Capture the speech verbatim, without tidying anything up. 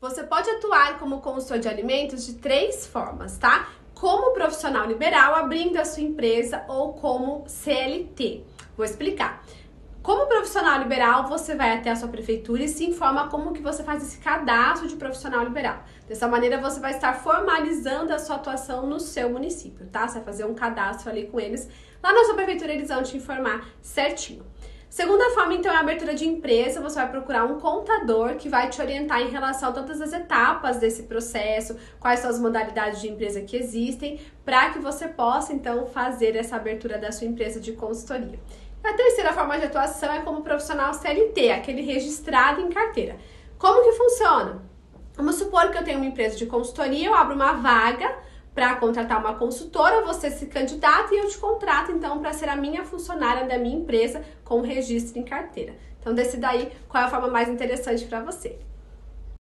Você pode atuar como consultor de alimentos de três formas, tá? Como profissional liberal, abrindo a sua empresa, ou como C L T. Vou explicar. Como profissional liberal, você vai até a sua prefeitura e se informa como que você faz esse cadastro de profissional liberal. Dessa maneira, você vai estar formalizando a sua atuação no seu município, tá? Você vai fazer um cadastro ali com eles. Lá na sua prefeitura, eles vão te informar certinho. Segunda forma, então, é a abertura de empresa. Você vai procurar um contador que vai te orientar em relação a todas as etapas desse processo, quais são as modalidades de empresa que existem, para que você possa, então, fazer essa abertura da sua empresa de consultoria. A terceira forma de atuação é como profissional C L T, aquele registrado em carteira. Como que funciona? Vamos supor que eu tenho uma empresa de consultoria, eu abro uma vaga para contratar uma consultora, você se candidata e eu te contrato, então, para ser a minha funcionária da minha empresa com registro em carteira. Então, decida aí qual é a forma mais interessante para você.